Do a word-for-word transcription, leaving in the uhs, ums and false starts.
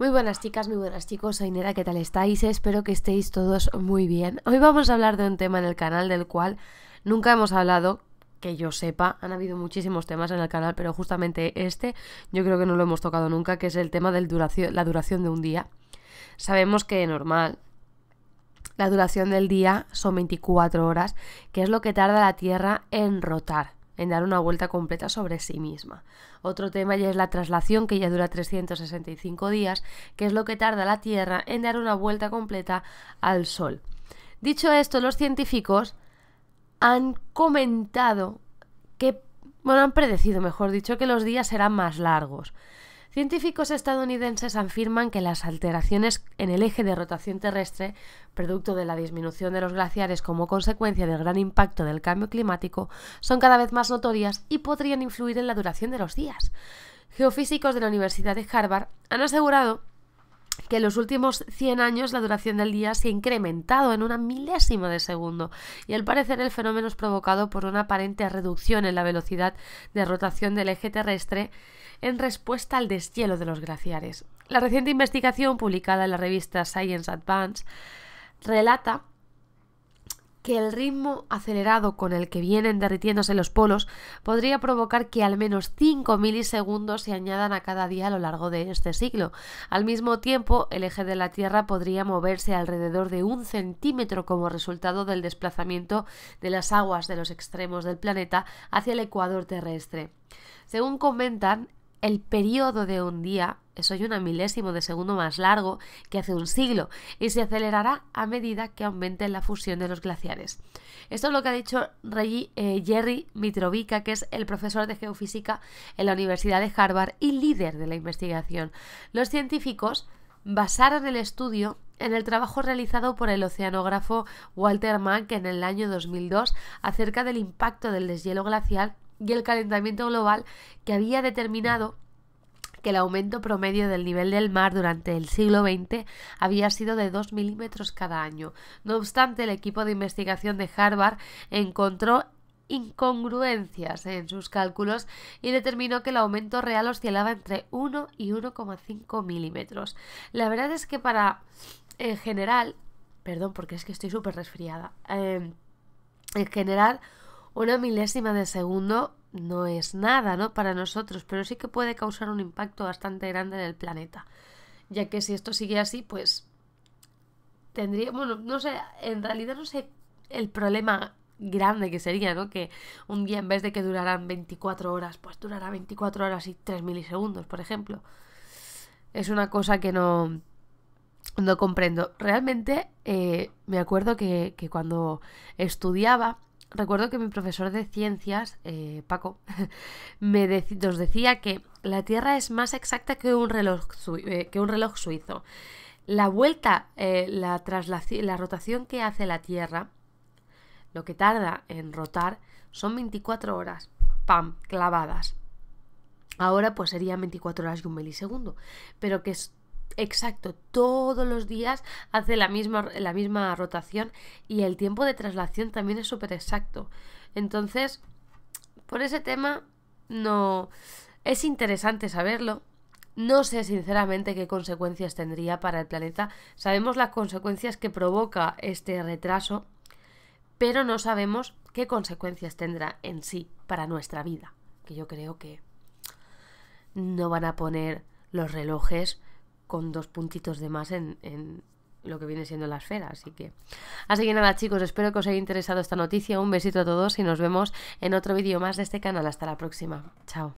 Muy buenas chicas, muy buenas chicos, soy Nera, ¿qué tal estáis? Espero que estéis todos muy bien. Hoy vamos a hablar de un tema en el canal del cual nunca hemos hablado, que yo sepa. Han habido muchísimos temas en el canal, pero justamente este yo creo que no lo hemos tocado nunca, que es el tema de la duración de un día. Sabemos que normal, la duración del día son veinticuatro horas, que es lo que tarda la Tierra en rotar, en dar una vuelta completa sobre sí misma. Otro tema ya es la traslación, que ya dura trescientos sesenta y cinco días, que es lo que tarda la Tierra en dar una vuelta completa al Sol. Dicho esto, los científicos han comentado que, bueno, han predecido, mejor dicho, que los días serán más largos. Científicos estadounidenses afirman que las alteraciones en el eje de rotación terrestre, producto de la disminución de los glaciares como consecuencia del gran impacto del cambio climático, son cada vez más notorias y podrían influir en la duración de los días. Geofísicos de la Universidad de Harvard han asegurado que en los últimos cien años la duración del día se ha incrementado en una milésima de segundo, y al parecer el fenómeno es provocado por una aparente reducción en la velocidad de rotación del eje terrestre en respuesta al deshielo de los glaciares. La reciente investigación publicada en la revista Science Advance relata que el ritmo acelerado con el que vienen derritiéndose los polos podría provocar que al menos cinco milisegundos se añadan a cada día a lo largo de este siglo. Al mismo tiempo, el eje de la Tierra podría moverse alrededor de un centímetro como resultado del desplazamiento de las aguas de los extremos del planeta hacia el ecuador terrestre. Según comentan, el periodo de un día es hoy una milésimo de segundo más largo que hace un siglo y se acelerará a medida que aumente la fusión de los glaciares. Esto es lo que ha dicho Rey, eh, Jerry Mitrovica, que es el profesor de geofísica en la Universidad de Harvard y líder de la investigación. Los científicos basaron el estudio en el trabajo realizado por el oceanógrafo Walter Munk en el año dos mil dos acerca del impacto del deshielo glacial y el calentamiento global, que había determinado que el aumento promedio del nivel del mar durante el siglo veinte había sido de dos milímetros cada año. No obstante, el equipo de investigación de Harvard encontró incongruencias en sus cálculos y determinó que el aumento real oscilaba entre uno y uno coma cinco milímetros. La verdad es que para, en general, perdón porque es que estoy súper resfriada, eh, en general, una milésima de segundo no es nada, ¿no?, para nosotros, pero sí que puede causar un impacto bastante grande en el planeta, ya que si esto sigue así, pues tendría, bueno, no sé, en realidad no sé el problema grande que sería, ¿no?, que un día, en vez de que duraran veinticuatro horas, pues durará veinticuatro horas y tres milisegundos, por ejemplo. Es una cosa que no... no comprendo. Realmente eh, me acuerdo que, que cuando estudiaba, recuerdo que mi profesor de ciencias, eh, Paco, me de nos decía que la Tierra es más exacta que un reloj, eh, que un reloj suizo. La vuelta, eh, la, la rotación que hace la Tierra, lo que tarda en rotar, son veinticuatro horas, pam, clavadas. Ahora pues serían veinticuatro horas y un milisegundo, pero que es exacto, todos los días hace la misma, la misma rotación, y el tiempo de traslación también es súper exacto. Entonces, por ese tema, no es interesante saberlo. No sé sinceramente qué consecuencias tendría para el planeta. Sabemos las consecuencias que provoca este retraso, pero no sabemos qué consecuencias tendrá en sí para nuestra vida, que yo creo que no van a poner los relojes con dos puntitos de más en, en lo que viene siendo la esfera, así que... Así que nada, chicos, espero que os haya interesado esta noticia. Un besito a todos y nos vemos en otro vídeo más de este canal. Hasta la próxima. Chao.